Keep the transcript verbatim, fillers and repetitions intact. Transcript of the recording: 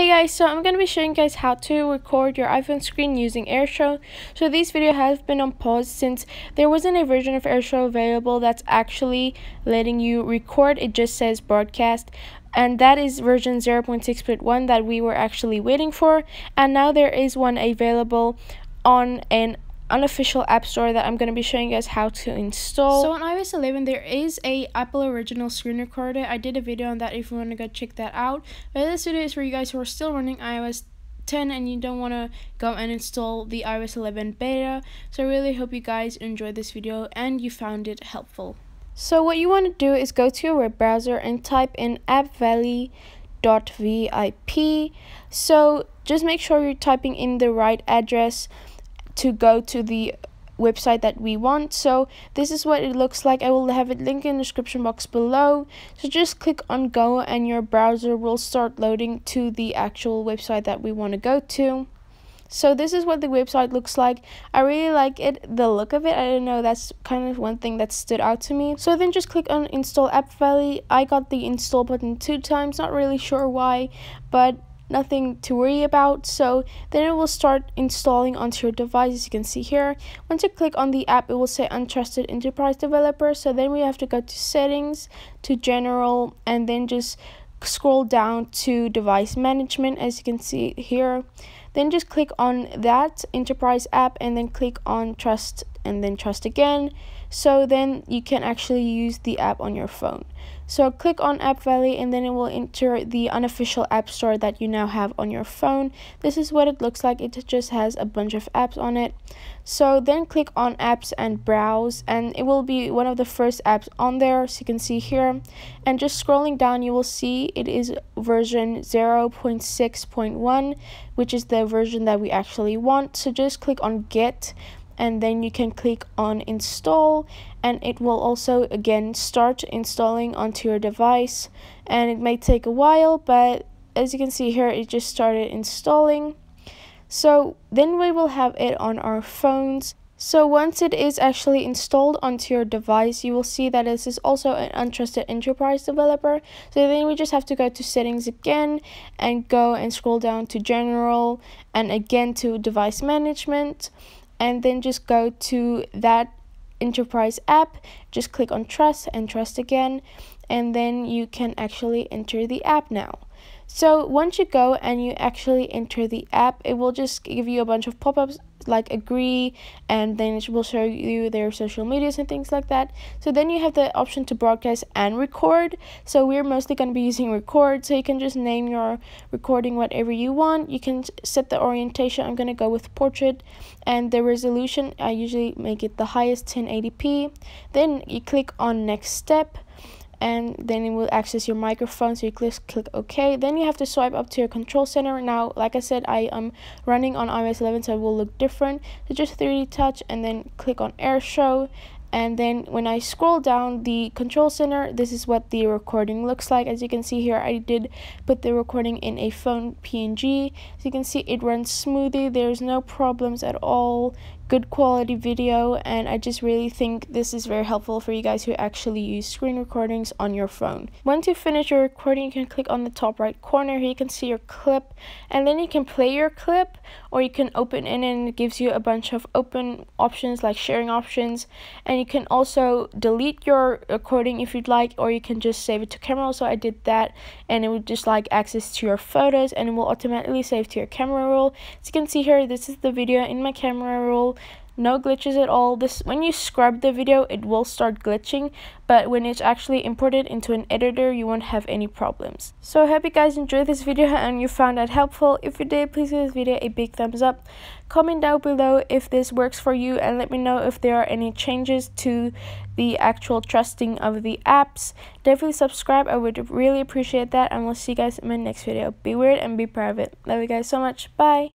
Hey guys, so I'm going to be showing you guys how to record your iPhone screen using AirShou. So this video has been on pause since there wasn't a version of AirShou available that's actually letting you record. It just says broadcast, and that is version zero point six point one that we were actually waiting for, and now there is one available on an unofficial app store that I'm going to be showing you guys how to install. So on iOS eleven there is a Apple original screen recorder. I did a video on that if you want to go check that out, but this video is for you guys who are still running iOS ten and you don't want to go and install the iOS eleven beta. So I really hope you guys enjoyed this video and you found it helpful. So what you want to do is go to your web browser and type in app valley dot vip. So just make sure you're typing in the right address to go to the website that we want. So this is what it looks like. I will have it linked in the description box below. So just click on go and your browser will start loading to the actual website that we want to go to. So this is what the website looks like. I really like it, the look of it. I don't know, that's kind of one thing that stood out to me. So then just click on install App Valley. I got the install button two times, not really sure why, but nothing to worry about. So then it will start installing onto your device, as you can see here. Once you click on the app, it will say untrusted enterprise developer. So then we have to go to settings, to general, and then just scroll down to device management, as you can see here. Then just click on that enterprise app and then click on trust and then trust again. So then you can actually use the app on your phone. So click on App Valley and then it will enter the unofficial app store that you now have on your phone. This is what it looks like. It just has a bunch of apps on it. So then click on apps and browse, and it will be one of the first apps on there, so you can see here. And just scrolling down, you will see it is version zero point six point one, which is the version that we actually want. So just click on get, and then you can click on install, and it will also again start installing onto your device. And it may take a while, but as you can see here, it just started installing. So then we will have it on our phones. So once it is actually installed onto your device, you will see that this is also an untrusted enterprise developer. So then we just have to go to settings again and go and scroll down to general and again to device management, and then just go to that enterprise app, just click on trust and trust again, and then you can actually enter the app now. So once you go and you actually enter the app, it will just give you a bunch of pop-ups like agree, and then it will show you their social medias and things like that. So then you have the option to broadcast and record. So we're mostly going to be using record, so you can just name your recording whatever you want. You can set the orientation. I'm going to go with portrait, and the resolution I usually make it the highest, ten eighty p. Then you click on next step, and then it will access your microphone, so you click, click OK. Then you have to swipe up to your control center. Now, like I said, I am running on iOS eleven, so it will look different. So just three D touch, and then click on AirShou. And then when I scroll down the control center, this is what the recording looks like. As you can see here, I did put the recording in a phone P N G. As you can see, it runs smoothly. There's no problems at all. Good quality video. And I just really think this is very helpful for you guys who actually use screen recordings on your phone. Once you finish your recording, you can click on the top right corner. Here you can see your clip, and then you can play your clip, or you can open it, and it gives you a bunch of open options like sharing options. And you can also delete your recording if you'd like, or you can just save it to camera. So I did that, and it would just like access to your photos, and it will automatically save to your camera roll. As you can see here, this is the video in my camera roll. No glitches at all. This, when you scrub the video, it will start glitching, but when it's actually imported into an editor, you won't have any problems. So I hope you guys enjoyed this video and you found it helpful. If you did, please give this video a big thumbs up. Comment down below if this works for you, and let me know if there are any changes to the actual trusting of the apps. Definitely subscribe. I would really appreciate that, and we'll see you guys in my next video. Be weird and be private. Love you guys so much. Bye.